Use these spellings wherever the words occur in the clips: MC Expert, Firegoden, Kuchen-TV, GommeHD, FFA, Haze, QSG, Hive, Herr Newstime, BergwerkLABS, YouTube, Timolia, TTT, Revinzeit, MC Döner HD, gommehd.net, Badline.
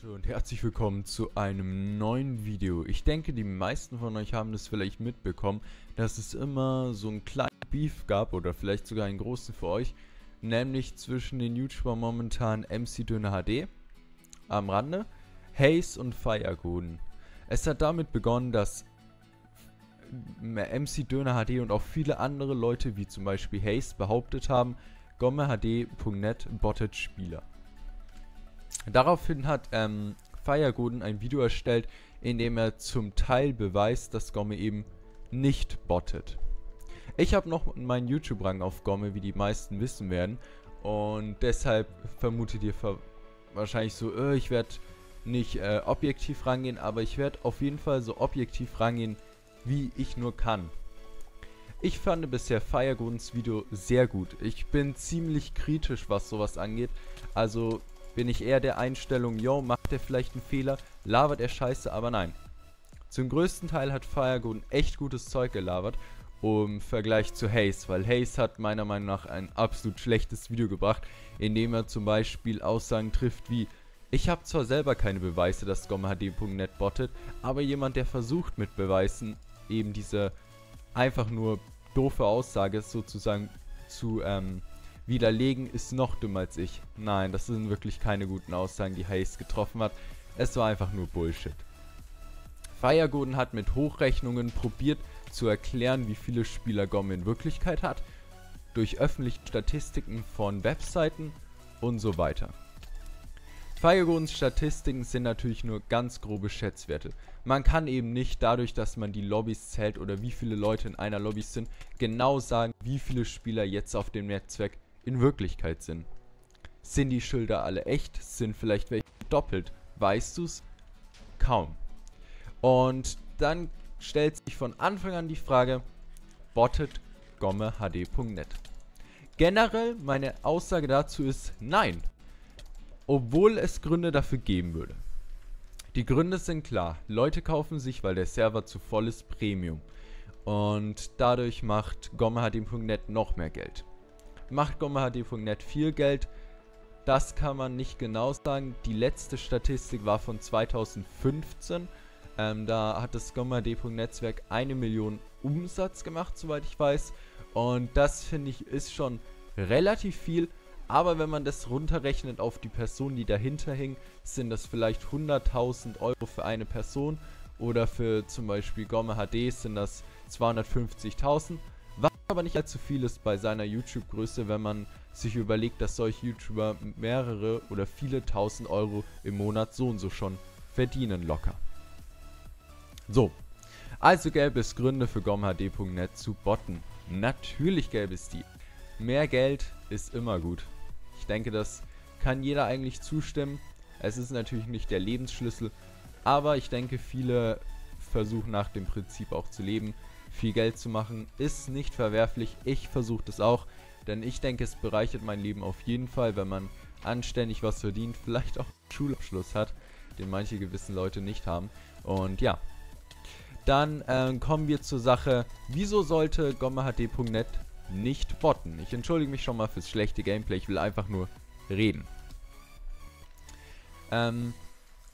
Leute und herzlich willkommen zu einem neuen Video. Ich denke, die meisten von euch haben das vielleicht mitbekommen, dass es immer so einen kleinen Beef gab oder vielleicht sogar einen großen für euch, nämlich zwischen den YouTubern momentan MC Döner HD am Rande, Haze und Firegoden. Es hat damit begonnen, dass MC Döner HD und auch viele andere Leute wie zum Beispiel Haze behauptet haben, gommehd.net bottet Spieler. Daraufhin hat Firegoden ein Video erstellt, in dem er zum Teil beweist, dass Gomme eben nicht bottet. Ich habe noch meinen YouTube-Rang auf Gomme, wie die meisten wissen werden. Und deshalb vermutet ihr wahrscheinlich so, ich werde nicht objektiv rangehen, aber ich werde auf jeden Fall so objektiv rangehen, wie ich nur kann. Ich fand bisher Firegodens Video sehr gut. Ich bin ziemlich kritisch, was sowas angeht. Also bin ich eher der Einstellung, yo, macht er vielleicht einen Fehler, labert er Scheiße, aber nein. Zum größten Teil hat Firegoden echt gutes Zeug gelabert, im Vergleich zu Haze, weil Haze hat meiner Meinung nach ein absolut schlechtes Video gebracht, indem er zum Beispiel Aussagen trifft wie, ich habe zwar selber keine Beweise, dass gommehd.net bottet, aber jemand, der versucht mit Beweisen eben diese einfach nur doofe Aussage sozusagen zu widerlegen, ist noch dümmer als ich. Nein, das sind wirklich keine guten Aussagen, die Haze getroffen hat. Es war einfach nur Bullshit. Firegoden hat mit Hochrechnungen probiert zu erklären, wie viele Spieler Gomme in Wirklichkeit hat, durch öffentliche Statistiken von Webseiten und so weiter. Firegodens Statistiken sind natürlich nur ganz grobe Schätzwerte. Man kann eben nicht dadurch, dass man die Lobbys zählt oder wie viele Leute in einer Lobby sind, genau sagen, wie viele Spieler jetzt auf dem Netzwerk in Wirklichkeit sind. Sind die Schilder alle echt? Sind vielleicht welche doppelt? Weißt du's? Kaum. Und dann stellt sich von Anfang an die Frage, bottet gommehd.net? Generell meine Aussage dazu ist nein, obwohl es Gründe dafür geben würde. Die Gründe sind klar, Leute kaufen sich, weil der Server zu voll ist, Premium. Und dadurch macht gommehd.net noch mehr Geld. Macht gommehd.net viel Geld? Das kann man nicht genau sagen. Die letzte Statistik war von 2015. Da hat das gommehd.netzwerk 1 Million Umsatz gemacht, soweit ich weiß. Und das, finde ich, ist schon relativ viel. Aber wenn man das runterrechnet auf die Person, die dahinter hing, sind das vielleicht 100.000 Euro für eine Person. Oder für zum Beispiel gommehd sind das 250.000. Aber nicht allzu viel ist bei seiner YouTube-Größe, wenn man sich überlegt, dass solche YouTuber mehrere oder viele tausend Euro im Monat so und so schon verdienen locker. So, also gäbe es Gründe für gommehd.net zu botten. Natürlich gäbe es die. Mehr Geld ist immer gut. Ich denke, das kann jeder eigentlich zustimmen. Es ist natürlich nicht der Lebensschlüssel, aber ich denke, viele versuchen nach dem Prinzip auch zu leben. Viel Geld zu machen ist nicht verwerflich, ich versuche das auch, denn ich denke, es bereichert mein Leben auf jeden Fall, wenn man anständig was verdient, vielleicht auch einen Schulabschluss hat, den manche gewissen Leute nicht haben. Und ja, dann kommen wir zur Sache, wieso sollte gommehd.net nicht botten? Ich entschuldige mich schon mal fürs schlechte Gameplay, ich will einfach nur reden.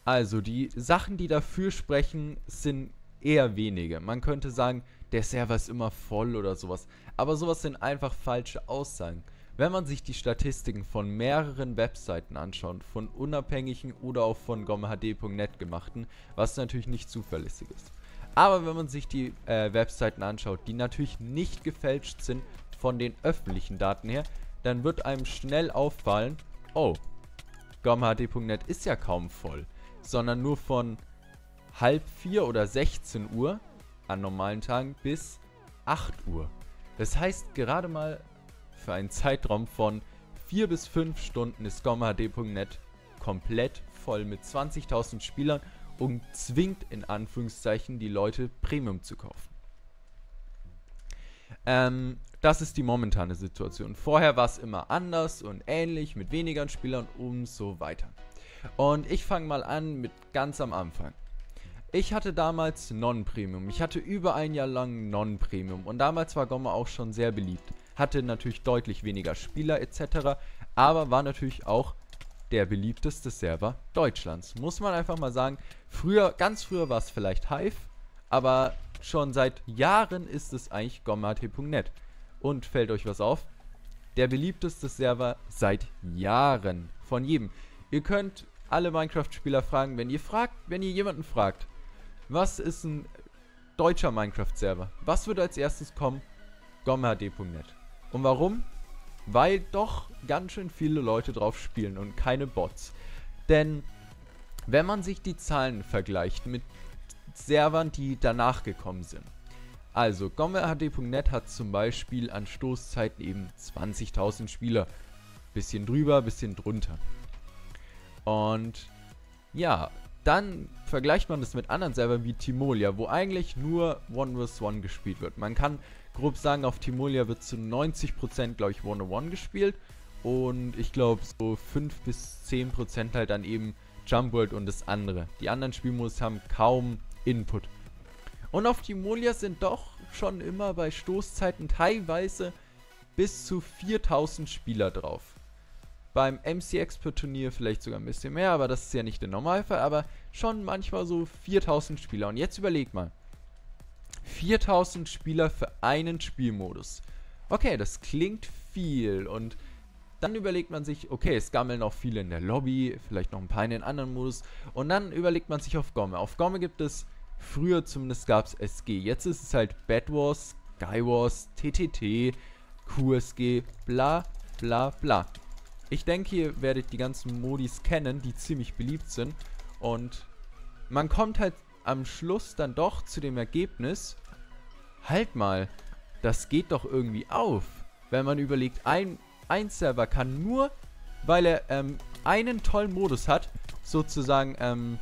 Also die Sachen, die dafür sprechen, sind eher wenige. Man könnte sagen, der Server ist immer voll oder sowas. Aber sowas sind einfach falsche Aussagen. Wenn man sich die Statistiken von mehreren Webseiten anschaut, von unabhängigen oder auch von gommehd.net gemachten, was natürlich nicht zuverlässig ist. Aber wenn man sich die Webseiten anschaut, die natürlich nicht gefälscht sind von den öffentlichen Daten her, dann wird einem schnell auffallen, oh, gommehd.net ist ja kaum voll, sondern nur von halb 4 oder 16 Uhr an normalen Tagen bis 8 Uhr. Das heißt, gerade mal für einen Zeitraum von 4 bis 5 Stunden ist gommehd.net komplett voll mit 20.000 Spielern und zwingt in Anführungszeichen die Leute, Premium zu kaufen. Das ist die momentane Situation. Vorher war es immer anders und ähnlich mit weniger Spielern und so weiter. Und ich fange mal an mit ganz am Anfang. Ich hatte damals Non-Premium. Ich hatte über ein Jahr lang Non-Premium und damals war Gomme auch schon sehr beliebt. Hatte natürlich deutlich weniger Spieler etc., aber war natürlich auch der beliebteste Server Deutschlands. Muss man einfach mal sagen, früher, ganz früher war es vielleicht Hive, aber schon seit Jahren ist es eigentlich gommehd.net. Und fällt euch was auf? Der beliebteste Server seit Jahren von jedem. Ihr könnt alle Minecraft-Spieler fragen, wenn ihr jemanden fragt, was ist ein deutscher Minecraft-Server? Was wird als erstes kommen? gommehd.net. Und warum? Weil doch ganz schön viele Leute drauf spielen und keine Bots. Denn wenn man sich die Zahlen vergleicht mit Servern, die danach gekommen sind. Also gommehd.net hat zum Beispiel an Stoßzeiten eben 20.000 Spieler. Bisschen drüber, bisschen drunter. Und ja, dann vergleicht man das mit anderen Servern wie Timolia, wo eigentlich nur 1v1 gespielt wird. Man kann grob sagen, auf Timolia wird zu 90% glaube ich 1v1 gespielt und ich glaube so 5 bis 10% halt dann eben Jump World und das andere. Die anderen Spielmodus haben kaum Input. Und auf Timolia sind doch schon immer bei Stoßzeiten teilweise bis zu 4000 Spieler drauf. Beim MC Expert Turnier vielleicht sogar ein bisschen mehr, aber das ist ja nicht der Normalfall, aber schon manchmal so 4000 Spieler. Und jetzt überlegt mal. 4000 Spieler für einen Spielmodus. Okay, das klingt viel und dann überlegt man sich, okay, es gammeln auch viele in der Lobby, vielleicht noch ein paar in den anderen Modus und dann überlegt man sich auf Gomme. Auf Gomme gibt es, früher zumindest gab es SG, jetzt ist es halt Bad Wars, Sky Wars, TTT, QSG, bla bla bla. Ich denke, ihr werdet die ganzen Modis kennen, die ziemlich beliebt sind und man kommt halt am Schluss dann doch zu dem Ergebnis, halt mal, das geht doch irgendwie auf. Wenn man überlegt, ein Server kann nur, weil er einen tollen Modus hat, sozusagen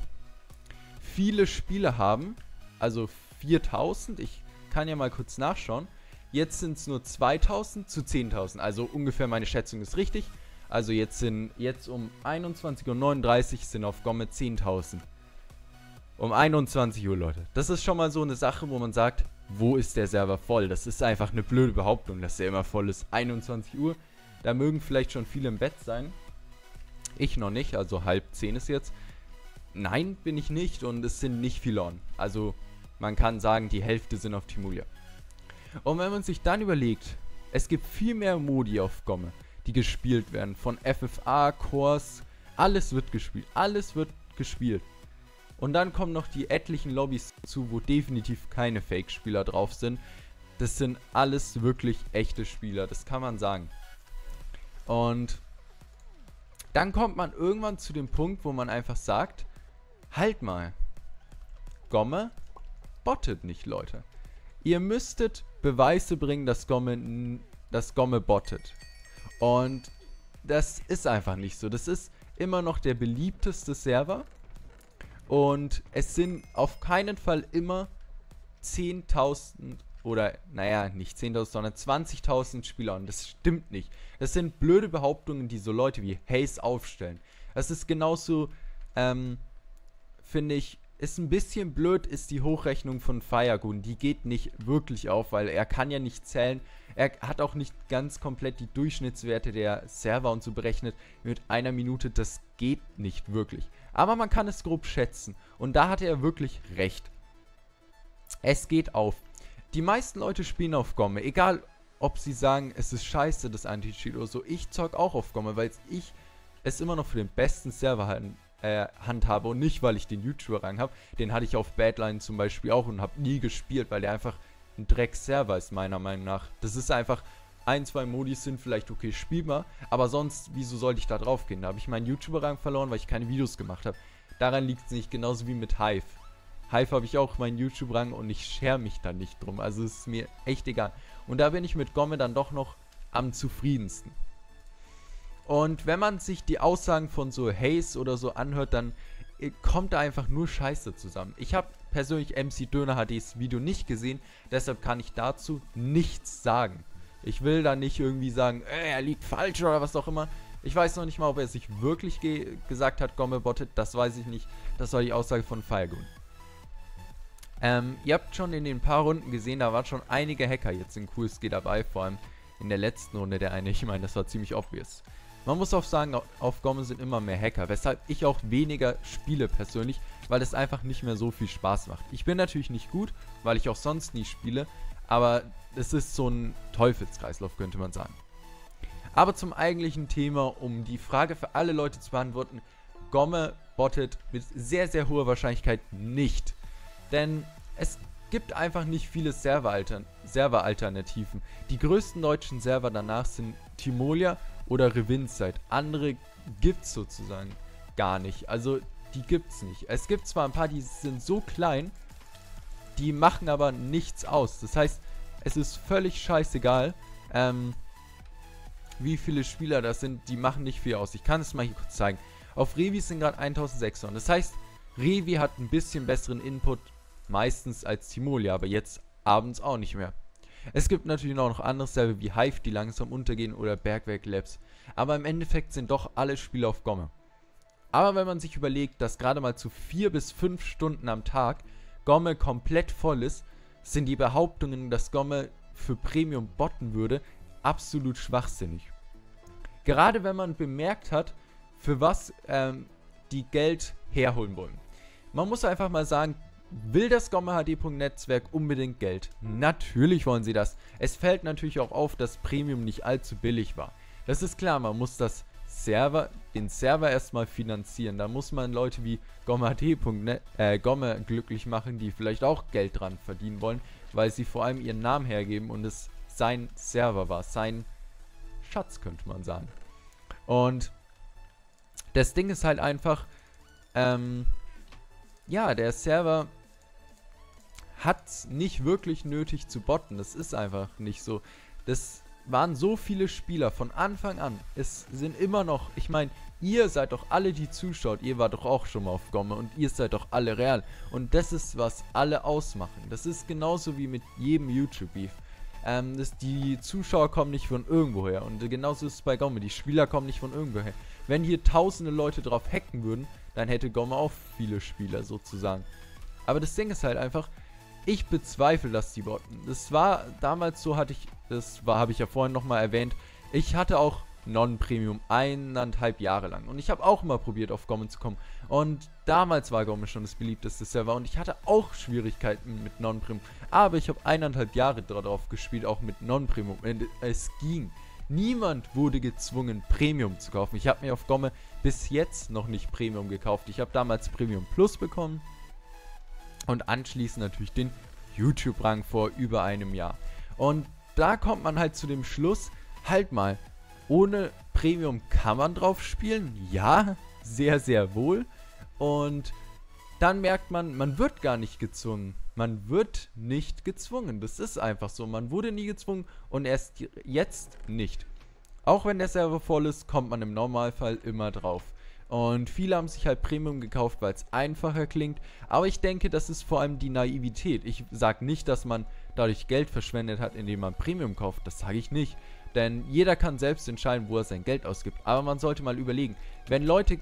viele Spiele haben, also 4000, ich kann ja mal kurz nachschauen, jetzt sind es nur 2000 zu 10.000, also ungefähr meine Schätzung ist richtig, also jetzt um 21.39 Uhr sind auf Gomme 10.000. Um 21 Uhr, Leute. Das ist schon mal so eine Sache, wo man sagt, wo ist der Server voll? Das ist einfach eine blöde Behauptung, dass der immer voll ist. 21 Uhr, da mögen vielleicht schon viele im Bett sein. Ich noch nicht, also halb 10 ist jetzt. Nein, bin ich nicht und es sind nicht viele on. Also man kann sagen, die Hälfte sind auf Timolia. Und wenn man sich dann überlegt, es gibt viel mehr Modi auf Gomme, die gespielt werden. Von FFA, Kurs, alles wird gespielt. Alles wird gespielt. Und dann kommen noch die etlichen Lobbys zu, wo definitiv keine Fake-Spieler drauf sind. Das sind alles wirklich echte Spieler, das kann man sagen. Und dann kommt man irgendwann zu dem Punkt, wo man einfach sagt, halt mal, Gomme bottet nicht, Leute. Ihr müsstet Beweise bringen, dass Gomme bottet. Und das ist einfach nicht so. Das ist immer noch der beliebteste Server. Und es sind auf keinen Fall immer 10.000 oder, naja, nicht 10.000, sondern 20.000 Spieler. Und das stimmt nicht. Das sind blöde Behauptungen, die so Leute wie Haze aufstellen. Das ist genauso, finde ich, ist ein bisschen blöd, ist die Hochrechnung von Firegoden. Die geht nicht wirklich auf, weil er kann ja nicht zählen. Er hat auch nicht ganz komplett die Durchschnittswerte der Server und so berechnet mit einer Minute. Das geht nicht wirklich. Aber man kann es grob schätzen. Und da hatte er wirklich recht. Es geht auf. Die meisten Leute spielen auf Gomme. Egal, ob sie sagen, es ist scheiße, das Anti-Cheat oder so. Ich zock auch auf Gomme, weil ich es immer noch für den besten Server handhabe. Und nicht, weil ich den YouTuber-Rang habe. Den hatte ich auf Badline zum Beispiel auch und habe nie gespielt, weil der einfach ein Dreck-Server ist, meiner Meinung nach. Das ist einfach... Ein, zwei Modis sind vielleicht okay spielbar, aber sonst, wieso sollte ich da drauf gehen? Da habe ich meinen YouTuber-Rang verloren, weil ich keine Videos gemacht habe. Daran liegt es nicht, genauso wie mit Hive. Hive habe ich auch meinen YouTube-Rang und ich schere mich da nicht drum, also es ist mir echt egal. Und da bin ich mit Gomme dann doch noch am zufriedensten. Und wenn man sich die Aussagen von so Haze oder so anhört, dann kommt da einfach nur Scheiße zusammen. Ich habe persönlich MC Döner HDs Video nicht gesehen, deshalb kann ich dazu nichts sagen. Ich will da nicht irgendwie sagen, er liegt falsch oder was auch immer. Ich weiß noch nicht mal, ob er sich wirklich gesagt hat, Gomme bottet, das weiß ich nicht. Das war die Aussage von Firegoden. Ihr habt schon in den paar Runden gesehen, da waren schon einige Hacker jetzt in QSG dabei, vor allem in der letzten Runde der eine. Ich meine, das war ziemlich obvious. Man muss auch sagen, auf Gomme sind immer mehr Hacker, weshalb ich auch weniger spiele persönlich, weil es einfach nicht mehr so viel Spaß macht. Ich bin natürlich nicht gut, weil ich auch sonst nie spiele, aber es ist so ein Teufelskreislauf, könnte man sagen. Aber zum eigentlichen Thema, um die Frage für alle Leute zu beantworten, Gomme bottet mit sehr, sehr hoher Wahrscheinlichkeit nicht. Denn es gibt einfach nicht viele Server-Alternativen. Die größten deutschen Server danach sind Timolia oder Revinzeit. Andere gibt's sozusagen gar nicht. Also die gibt's nicht. Es gibt zwar ein paar, die sind so klein, die machen aber nichts aus. Das heißt, es ist völlig scheißegal, wie viele Spieler das sind. Die machen nicht viel aus. Ich kann es mal hier kurz zeigen. Auf Revi sind gerade 1600. Das heißt, Revi hat ein bisschen besseren Input meistens als Timolia, aber jetzt abends auch nicht mehr. Es gibt natürlich auch noch andere Server wie Hive, die langsam untergehen, oder BergwerkLABS. Aber im Endeffekt sind doch alle Spiele auf Gomme. Aber wenn man sich überlegt, dass gerade mal zu 4 bis 5 Stunden am Tag Gomme komplett voll ist, sind die Behauptungen, dass Gomme für Premium botten würde, absolut schwachsinnig. Gerade wenn man bemerkt hat, für was die Geld herholen wollen. Man muss einfach mal sagen, will das gommehd.net-Netzwerk unbedingt Geld? Natürlich wollen sie das. Es fällt natürlich auch auf, dass Premium nicht allzu billig war. Das ist klar, man muss den Server erstmal finanzieren. Da muss man Leute wie gommehd.net, Gomme glücklich machen, die vielleicht auch Geld dran verdienen wollen, weil sie vor allem ihren Namen hergeben und es sein Server war, sein Schatz, könnte man sagen. Und das Ding ist halt einfach, ja, der Server hat's nicht wirklich nötig zu botten. Das ist einfach nicht so. Das waren so viele Spieler von Anfang an. Es sind immer noch, ich meine, ihr seid doch alle, die zuschaut. Ihr wart doch auch schon mal auf Gomme und ihr seid doch alle real. Und das ist, was alle ausmachen. Das ist genauso wie mit jedem YouTube-Beef. Die Zuschauer kommen nicht von irgendwo her. Und genauso ist es bei Gomme. Die Spieler kommen nicht von irgendwo her. Wenn hier tausende Leute drauf hacken würden, dann hätte Gomme auch viele Spieler sozusagen. Aber das Ding ist halt einfach, ich bezweifle, dass die botten. Das war damals so, habe ich ja vorhin nochmal erwähnt, ich hatte auch Non-Premium 1,5 Jahre lang. Und ich habe auch immer probiert, auf Gomme zu kommen. Und damals war Gomme schon das beliebteste Server. Und ich hatte auch Schwierigkeiten mit Non-Premium. Aber ich habe 1,5 Jahre drauf gespielt, auch mit Non-Premium. Es ging. Niemand wurde gezwungen, Premium zu kaufen. Ich habe mir auf Gomme bis jetzt noch nicht Premium gekauft. Ich habe damals Premium Plus bekommen und anschließend natürlich den YouTube-Rang vor über einem Jahr. Und da kommt man halt zu dem Schluss, halt mal, ohne Premium kann man drauf spielen? Ja, sehr, sehr wohl. Und dann merkt man, man wird gar nicht gezwungen. Man wird nicht gezwungen. Das ist einfach so. Man wurde nie gezwungen und erst jetzt nicht. Auch wenn der Server voll ist, kommt man im Normalfall immer drauf. Und viele haben sich halt Premium gekauft, weil es einfacher klingt. Aber ich denke, das ist vor allem die Naivität. Ich sage nicht, dass man dadurch Geld verschwendet hat, indem man Premium kauft. Das sage ich nicht. Denn jeder kann selbst entscheiden, wo er sein Geld ausgibt. Aber man sollte mal überlegen, wenn Leute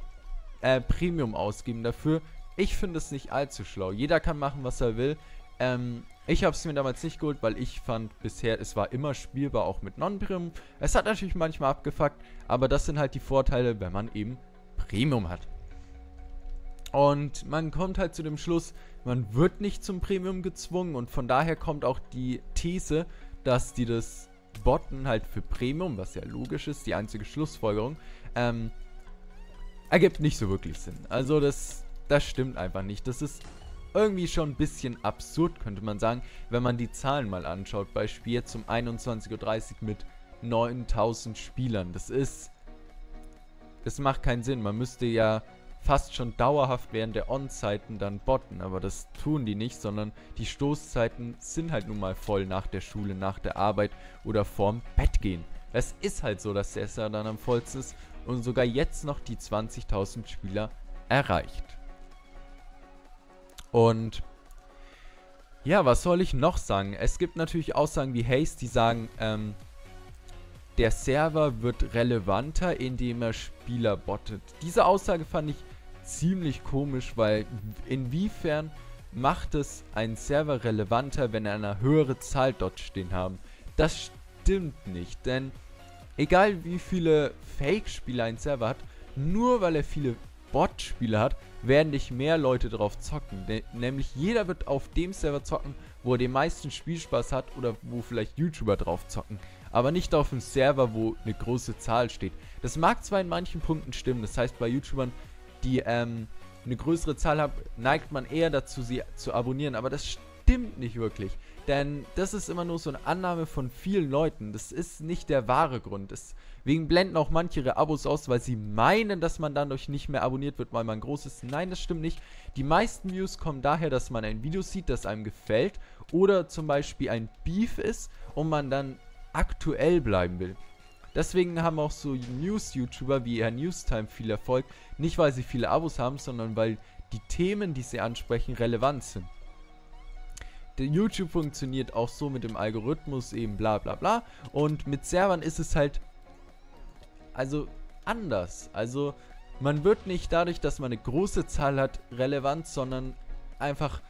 Premium ausgeben dafür, ich finde es nicht allzu schlau. Jeder kann machen, was er will. Ich habe es mir damals nicht geholt, weil ich fand bisher, es war immer spielbar, auch mit Non-Premium. Es hat natürlich manchmal abgefuckt, aber das sind halt die Vorteile, wenn man eben Premium hat. Und man kommt halt zu dem Schluss, man wird nicht zum Premium gezwungen und von daher kommt auch die These, dass die das botten halt für Premium, was ja logisch ist, die einzige Schlussfolgerung, ergibt nicht so wirklich Sinn. Also das stimmt einfach nicht. Das ist irgendwie schon ein bisschen absurd, könnte man sagen, wenn man die Zahlen mal anschaut. Beispiel jetzt um 21:30 Uhr mit 9000 Spielern. Das macht keinen Sinn. Man müsste ja fast schon dauerhaft während der On-Zeiten dann botten, aber das tun die nicht, sondern die Stoßzeiten sind halt nun mal voll nach der Schule, nach der Arbeit oder vorm Bett gehen. Das ist halt so, dass der SR dann am vollsten ist und sogar jetzt noch die 20.000 Spieler erreicht. Und ja, was soll ich noch sagen? Es gibt natürlich Aussagen wie Haze, die sagen, der Server wird relevanter, indem er Spieler bottet. Diese Aussage fand ich ziemlich komisch, weil inwiefern macht es einen Server relevanter, wenn er eine höhere Zahl dort stehen haben? Das stimmt nicht, denn egal wie viele Fake-Spieler ein Server hat, nur weil er viele Bot-Spieler hat, werden nicht mehr Leute drauf zocken. Nämlich jeder wird auf dem Server zocken, wo er den meisten Spielspaß hat oder wo vielleicht YouTuber drauf zocken. Aber nicht auf dem Server, wo eine große Zahl steht. Das mag zwar in manchen Punkten stimmen, das heißt bei YouTubern, die eine größere Zahl haben, neigt man eher dazu, sie zu abonnieren, aber das stimmt nicht wirklich. Denn das ist immer nur so eine Annahme von vielen Leuten. Das ist nicht der wahre Grund. Deswegen blenden auch manche ihre Abos aus, weil sie meinen, dass man dadurch nicht mehr abonniert wird, weil man groß ist. Nein, das stimmt nicht. Die meisten Views kommen daher, dass man ein Video sieht, das einem gefällt. Oder zum Beispiel ein Beef ist und man dann aktuell bleiben will. Deswegen haben auch so News-YouTuber wie Herr Newstime viel Erfolg. Nicht, weil sie viele Abos haben, sondern weil die Themen, die sie ansprechen, relevant sind. Der YouTube funktioniert auch so mit dem Algorithmus eben bla bla bla. Und mit Servern ist es halt also anders. Also man wird nicht dadurch, dass man eine große Zahl hat, relevant, sondern einfach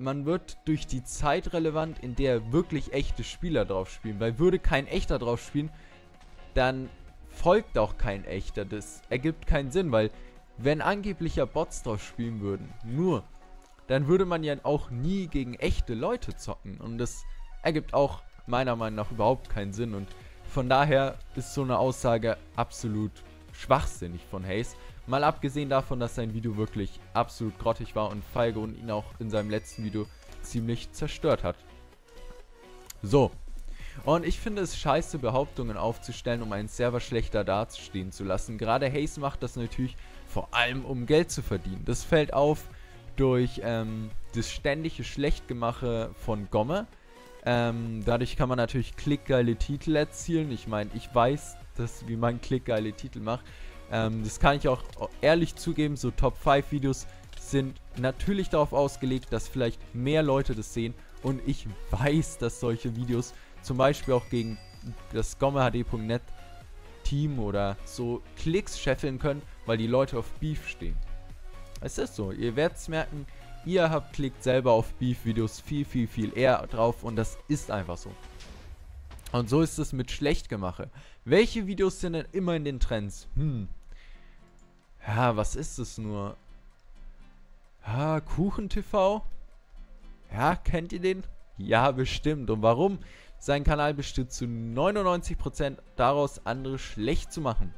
man wird durch die Zeit relevant, in der wirklich echte Spieler drauf spielen. Weil würde kein echter drauf spielen, dann folgt auch kein echter. Das ergibt keinen Sinn, weil wenn angeblicher Bots drauf spielen würden, nur, dann würde man ja auch nie gegen echte Leute zocken. Und das ergibt auch meiner Meinung nach überhaupt keinen Sinn. Und von daher ist so eine Aussage absolut schwachsinnig von Haze. Mal abgesehen davon, dass sein Video wirklich absolut grottig war und Firegoden ihn auch in seinem letzten Video ziemlich zerstört hat. So. Und ich finde es scheiße, Behauptungen aufzustellen, um einen Server schlechter dastehen zu lassen. Gerade Haze macht das natürlich vor allem, um Geld zu verdienen. Das fällt auf durch das ständige Schlechtgemache von Gomme. Dadurch kann man natürlich klickgeile Titel erzielen. Ich meine, ich weiß, dass, wie man klickgeile Titel macht. Das kann ich auch ehrlich zugeben, so Top 5 Videos sind natürlich darauf ausgelegt, dass vielleicht mehr Leute das sehen. Und ich weiß, dass solche Videos zum Beispiel auch gegen das gommehd.net Team oder so Klicks scheffeln können, weil die Leute auf Beef stehen. Es ist so, ihr werdet es merken, ihr klickt selber auf Beef-Videos viel eher drauf und das ist einfach so. Und so ist es mit Schlechtgemache. Welche Videos sind denn immer in den Trends? Ja, was ist es nur? Ja, Kuchen-TV? Ja, kennt ihr den? Ja, bestimmt. Und warum? Sein Kanal besteht zu 99% daraus, andere schlecht zu machen.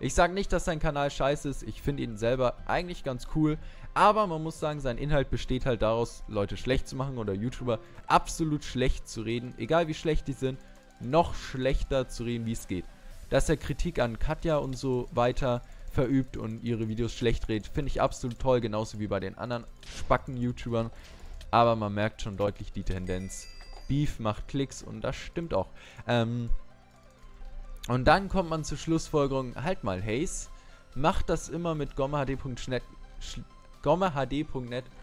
Ich sage nicht, dass sein Kanal scheiße ist, ich finde ihn selber eigentlich ganz cool, aber man muss sagen, sein Inhalt besteht halt daraus, Leute schlecht zu machen oder YouTuber absolut schlecht zu reden, egal wie schlecht die sind, noch schlechter zu reden, wie es geht. Dass er Kritik an Katja und so weiter verübt und ihre Videos schlecht redet, finde ich absolut toll, genauso wie bei den anderen Spacken-YouTubern, aber man merkt schon deutlich die Tendenz, Beef macht Klicks und das stimmt auch. Und dann kommt man zur Schlussfolgerung, halt mal, Haze macht das immer mit gommehd.net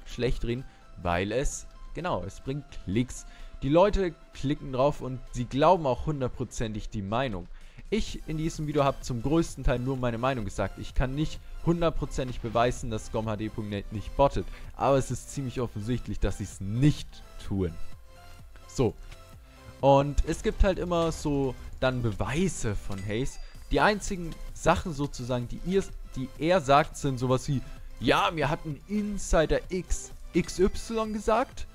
schlecht reden, weil es, genau, es bringt Klicks. Die Leute klicken drauf und sie glauben auch hundertprozentig die Meinung. Ich in diesem Video habe zum größten Teil nur meine Meinung gesagt. Ich kann nicht hundertprozentig beweisen, dass gommehd.net nicht bottet, aber es ist ziemlich offensichtlich, dass sie es nicht tun. So. Und es gibt halt immer so dann Beweise von Haze. Die einzigen Sachen sozusagen, die er sagt, sind sowas wie, ja, mir hat ein Insider XY gesagt,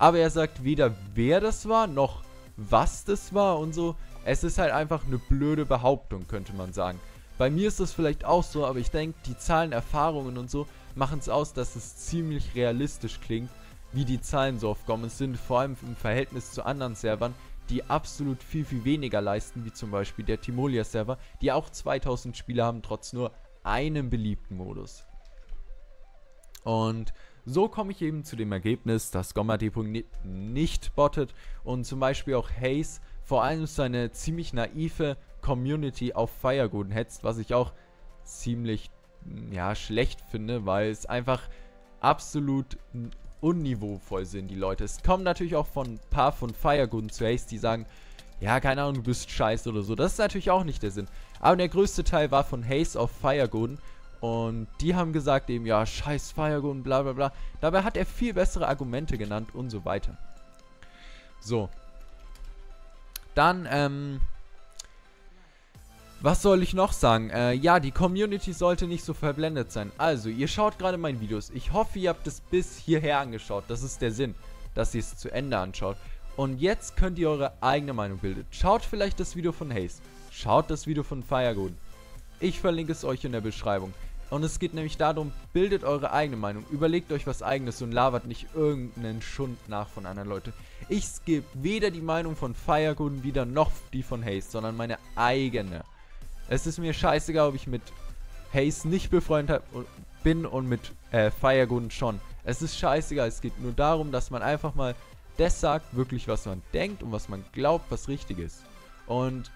aber er sagt weder wer das war, noch was das war und so. Es ist halt einfach eine blöde Behauptung, könnte man sagen. Bei mir ist das vielleicht auch so, aber ich denke, die Zahlen, Erfahrungen und so machen es aus, dass es ziemlich realistisch klingt, wie die Zahlen so auf Gomme sind, vor allem im Verhältnis zu anderen Servern, die absolut viel weniger leisten, wie zum Beispiel der Timolia Server, die auch 2000 Spieler haben, trotz nur einem beliebten Modus. Und so komme ich eben zu dem Ergebnis, dass gommehd.net nicht bottet und zum Beispiel auch Haze vor allem seine ziemlich naive Community auf Firegoden hetzt, was ich auch ziemlich, ja, schlecht finde, weil es einfach absolut unniveauvoll sind die Leute. Es kommen natürlich auch von ein paar von Firegoden zu Haze, die sagen, ja, keine Ahnung, du bist scheiße oder so. Das ist natürlich auch nicht der Sinn. Aber der größte Teil war von Haze auf Firegoden und die haben gesagt eben, ja, scheiß Firegoden, bla bla bla. Dabei hat er viel bessere Argumente genannt und so weiter. So. Dann, Was soll ich noch sagen? Ja, die Community sollte nicht so verblendet sein. Also, ihr schaut gerade meine Videos. Ich hoffe, ihr habt es bis hierher angeschaut. Das ist der Sinn, dass ihr es zu Ende anschaut. Und jetzt könnt ihr eure eigene Meinung bilden. Schaut vielleicht das Video von Haze. Schaut das Video von Firegoden. Ich verlinke es euch in der Beschreibung. Und es geht nämlich darum, bildet eure eigene Meinung. Überlegt euch was Eigenes und labert nicht irgendeinen Schund nach von anderen Leuten. Ich gebe weder die Meinung von Firegoden wieder, noch die von Haze, sondern meine eigene. Es ist mir scheißegal, ob ich mit Haze nicht befreundet bin und mit Firegoden schon. Es ist scheißegal, es geht nur darum, dass man einfach mal das sagt, wirklich was man denkt und was man glaubt, was richtig ist. Und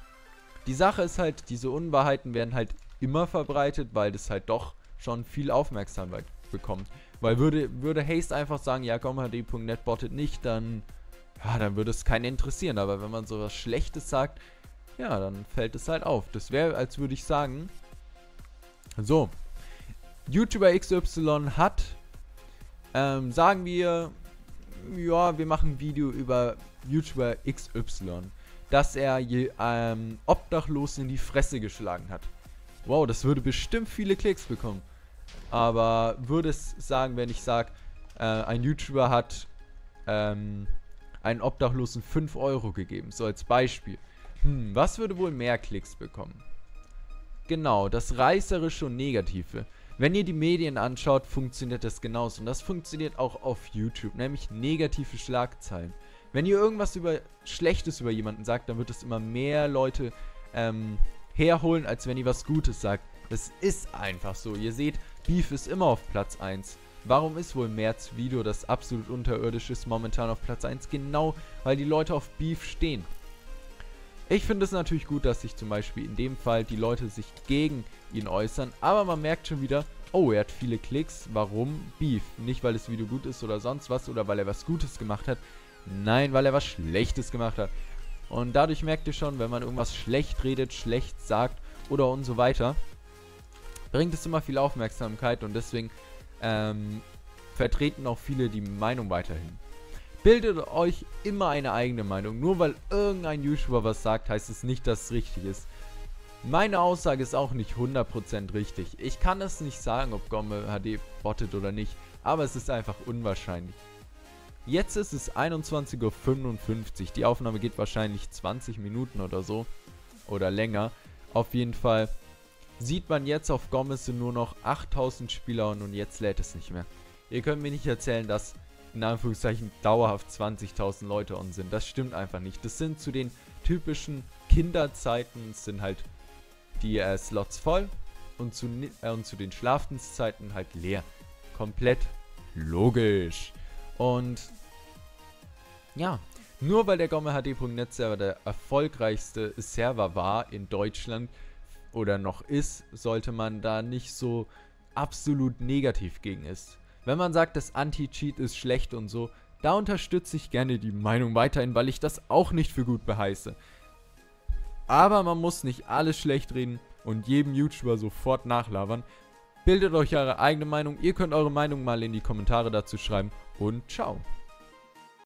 die Sache ist halt, diese Unwahrheiten werden halt immer verbreitet, weil das halt doch schon viel Aufmerksamkeit bekommt. Weil würde Haze einfach sagen, ja, gommehd.net bottet nicht, dann, ja, dann würde es keinen interessieren. Aber wenn man sowas Schlechtes sagt, ja, dann fällt es halt auf. Das wäre, als würde ich sagen, so, YouTuber XY hat, sagen wir, ja, wir machen ein Video über YouTuber XY, dass er Obdachlosen in die Fresse geschlagen hat. Wow, das würde bestimmt viele Klicks bekommen. Aber würde es sagen, wenn ich sage, ein YouTuber hat einen Obdachlosen 5 Euro gegeben, so als Beispiel. Was würde wohl mehr Klicks bekommen? Genau, das Reißerische und Negative. Wenn ihr die Medien anschaut, funktioniert das genauso. Und das funktioniert auch auf YouTube, nämlich negative Schlagzeilen. Wenn ihr irgendwas Schlechtes über jemanden sagt, dann wird es immer mehr Leute herholen, als wenn ihr was Gutes sagt. Das ist einfach so. Ihr seht, Beef ist immer auf Platz 1. Warum ist wohl März Video, das absolut unterirdisch ist, momentan auf Platz 1? Genau, weil die Leute auf Beef stehen. Ich finde es natürlich gut, dass sich zum Beispiel in dem Fall die Leute sich gegen ihn äußern, aber man merkt schon wieder, oh, er hat viele Klicks, warum? Beef. Nicht, weil das Video gut ist oder sonst was oder weil er was Gutes gemacht hat, nein, weil er was Schlechtes gemacht hat. Und dadurch merkt ihr schon, wenn man irgendwas schlecht redet, schlecht sagt oder und so weiter, bringt es immer viel Aufmerksamkeit und deswegen vertreten auch viele die Meinung weiterhin. Bildet euch immer eine eigene Meinung. Nur weil irgendein YouTuber was sagt, heißt es nicht, dass es richtig ist. Meine Aussage ist auch nicht 100% richtig. Ich kann es nicht sagen, ob GommeHD bottet oder nicht, aber es ist einfach unwahrscheinlich. Jetzt ist es 21.55 Uhr. Die Aufnahme geht wahrscheinlich 20 Minuten oder so. Oder länger. Auf jeden Fall sieht man jetzt auf Gomme sind nur noch 8000 Spieler und jetzt lädt es nicht mehr. Ihr könnt mir nicht erzählen, dass in Anführungszeichen dauerhaft 20.000 Leute on sind. Das stimmt einfach nicht. Das sind zu den typischen Kinderzeiten sind halt die Slots voll und zu den Schlafenszeiten halt leer. Komplett logisch. Und ja, nur weil der gommehd.net Server der erfolgreichste Server war in Deutschland oder noch ist, sollte man da nicht so absolut negativ gegen ist. Wenn man sagt, das Anti-Cheat ist schlecht und so, da unterstütze ich gerne die Meinung weiterhin, weil ich das auch nicht für gut beheiße. Aber man muss nicht alles schlecht reden und jedem YouTuber sofort nachlabern. Bildet euch eure eigene Meinung, ihr könnt eure Meinung mal in die Kommentare dazu schreiben und ciao.